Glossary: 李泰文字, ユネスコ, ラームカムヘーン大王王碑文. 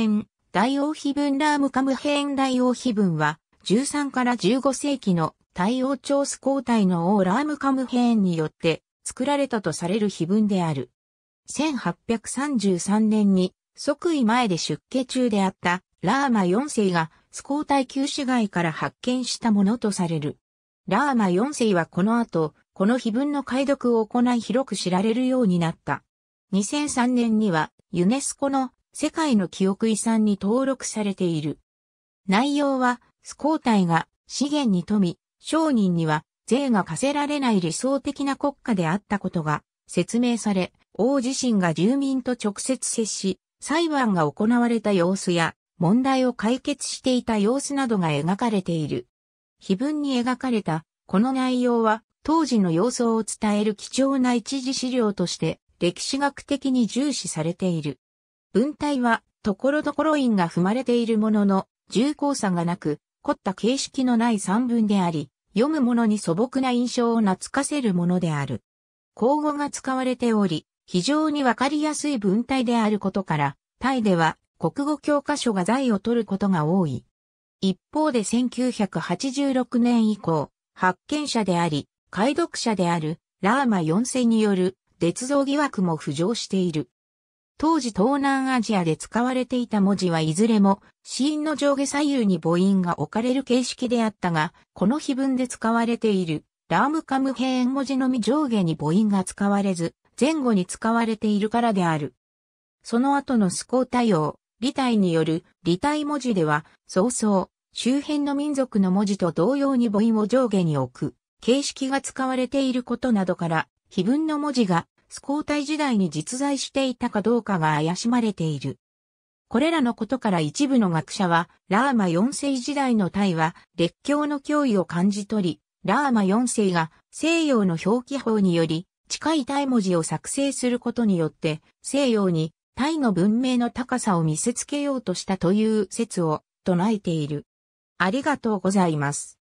変、大王碑文ラームカムヘーン大王碑文は、13から15世紀の大王朝ス交代の王ラームカムヘーンによって作られたとされる碑文である。1833年に即位前で出家中であったラーマ4世がス交代旧市街から発見したものとされる。ラーマ4世はこの後、この碑文の解読を行い広く知られるようになった。2003年にはユネスコの世界の記憶遺産に登録されている。内容は、ス交代が資源に富み、商人には税が課せられない理想的な国家であったことが説明され、王自身が住民と直接接し、裁判が行われた様子や問題を解決していた様子などが描かれている。碑文に描かれたこの内容は当時の様相を伝える貴重な一次資料として歴史学的に重視されている。文体は所々韻が踏まれているものの重厚さがなく凝った形式のない散文であり、読む者に素朴な印象を懐かせるものである。口語が使われており、非常にわかりやすい文体であることから、タイでは国語教科書が財を取ることが多い。一方で1986年以降、発見者であり、解読者であるラーマ4世による捏造疑惑も浮上している。当時東南アジアで使われていた文字はいずれも子音の上下左右に母音が置かれる形式であったが、この碑文で使われているラームカムヘーン文字のみ上下に母音が使われず、前後に使われているからである。その後のス交代王、李泰による李泰文字では、早々、周辺の民族の文字と同様に母音を上下に置く形式が使われていることなどから、碑文の文字が、ス交代時代に実在していたかどうかが怪しまれている。これらのことから一部の学者は、ラーマ4世時代のタイは列強の脅威を感じ取り、ラーマ4世が西洋の表記法により近いタイ文字を作成することによって西洋にタイの文明の高さを見せつけようとしたという説を唱えている。ありがとうございます。